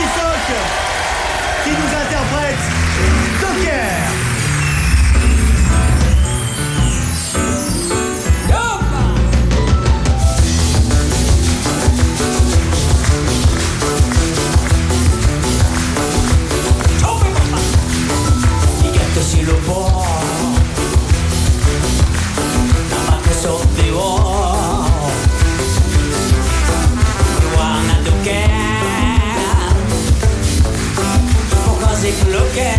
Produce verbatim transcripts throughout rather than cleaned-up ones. Tifoque qui nous interprète Docker. Look at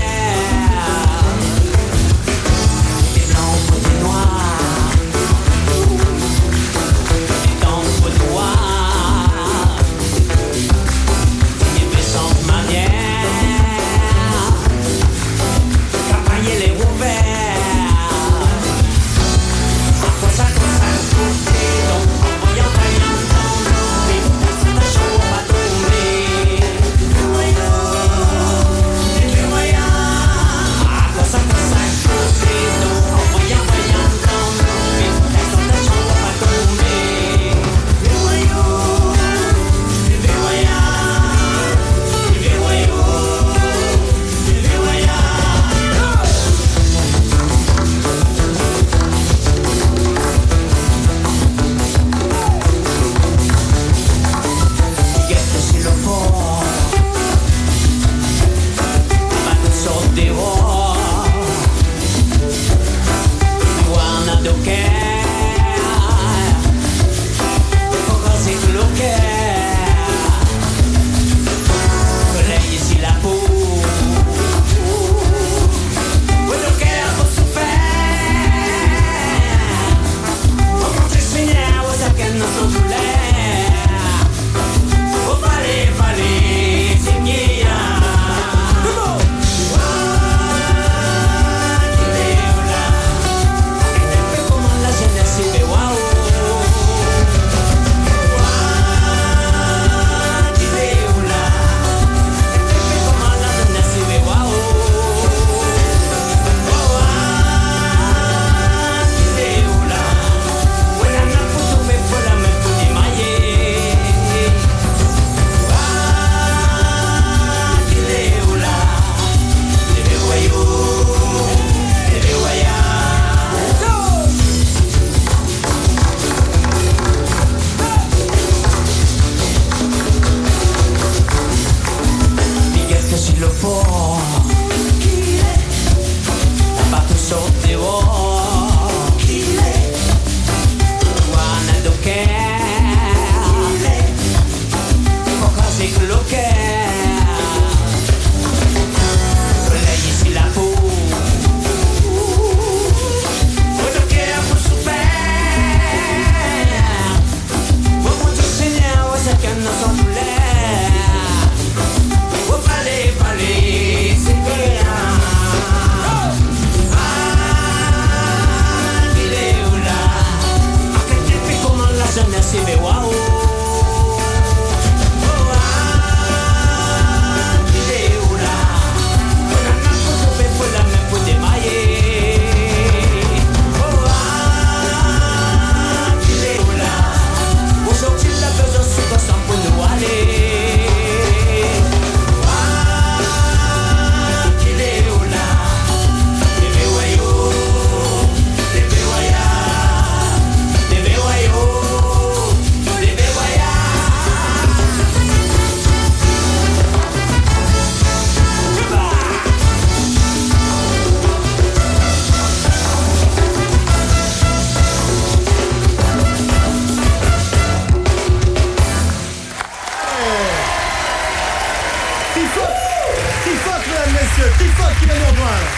Tifoque, mesdames, messieurs, Tifoque qui va nous rejoindre.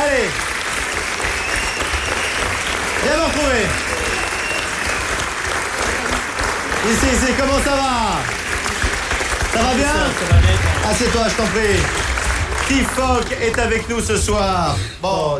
Allez, viens m'en trouver. Ici, ici, comment ça va? Ça va bien? Assieds-toi, je t'en prie. Tifoque est avec nous ce soir. Bon.